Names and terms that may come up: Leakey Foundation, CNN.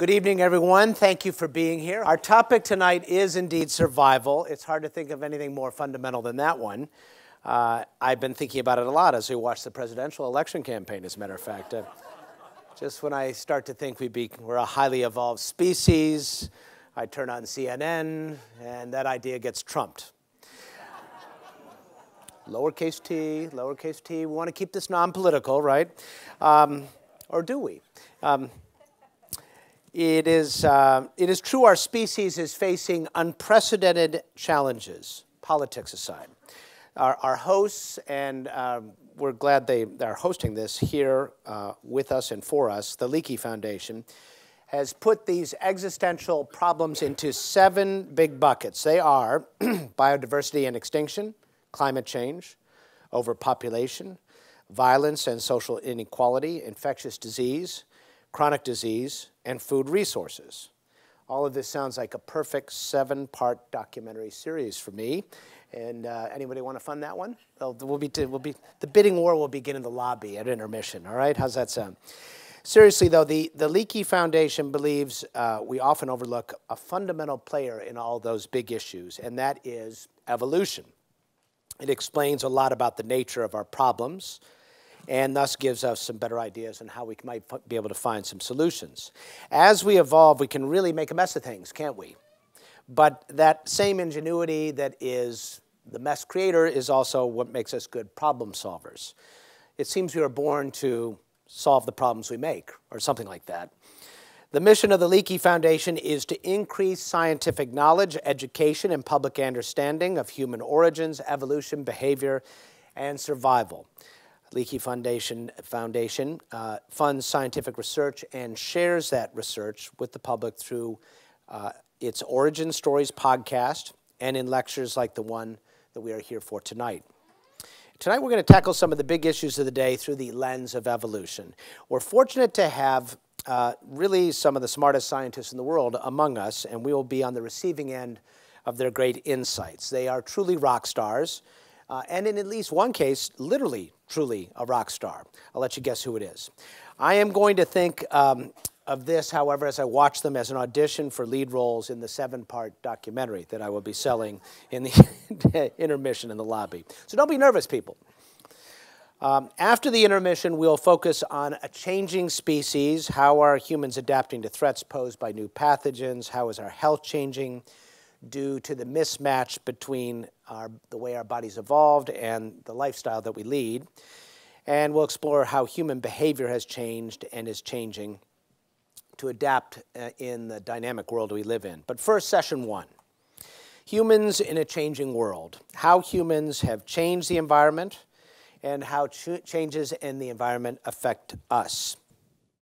Good evening, everyone. Thank you for being here. Our topic tonight is indeed survival. It's hard to think of anything more fundamental than that one. I've been thinking about it a lot as we watch the presidential election campaign, as a matter of fact. Just when I start to think we're a highly evolved species, I turn on CNN, and that idea gets trumped. Lowercase t, we want to keep this non-political, right? Or do we? It is true our species is facing unprecedented challenges, politics aside. Our hosts, and we're glad they are hosting this here with us and for us, the Leakey Foundation, has put these existential problems into 7 big buckets. They are biodiversity and extinction, climate change, overpopulation, violence and social inequality, infectious disease, chronic disease, and food resources. All of this sounds like a perfect 7-part documentary series for me. And anybody want to fund that one? The bidding war will begin in the lobby at intermission, all right? How's that sound? Seriously, though, the Leakey Foundation believes we often overlook a fundamental player in all those big issues, and that is evolution. It explains a lot about the nature of our problems, and thus gives us some better ideas on how we might be able to find some solutions. As we evolve, we can really make a mess of things, can't we? But that same ingenuity that is the mess creator is also what makes us good problem solvers. It seems we were born to solve the problems we make, or something like that. The mission of the Leakey Foundation is to increase scientific knowledge, education, and public understanding of human origins, evolution, behavior, and survival. Leakey Foundation funds scientific research and shares that research with the public through its Origin Stories podcast and in lectures like the one that we are here for tonight. Tonight we're going to tackle some of the big issues of the day through the lens of evolution. We're fortunate to have really some of the smartest scientists in the world among us, and we will be on the receiving end of their great insights. They are truly rock stars. And in at least one case, literally, truly a rock star. I'll let you guess who it is. I am going to think of this, however, as I watch them as an audition for lead roles in the 7-part documentary that I will be selling in the intermission in the lobby. So don't be nervous, people. After the intermission, we'll focus on a changing species, how are humans adapting to threats posed by new pathogens, how is our health changing due to the mismatch between the way our bodies evolved and the lifestyle that we lead. And we'll explore how human behavior has changed and is changing to adapt in the dynamic world we live in. But first, session one, humans in a changing world, how humans have changed the environment and how changes in the environment affect us.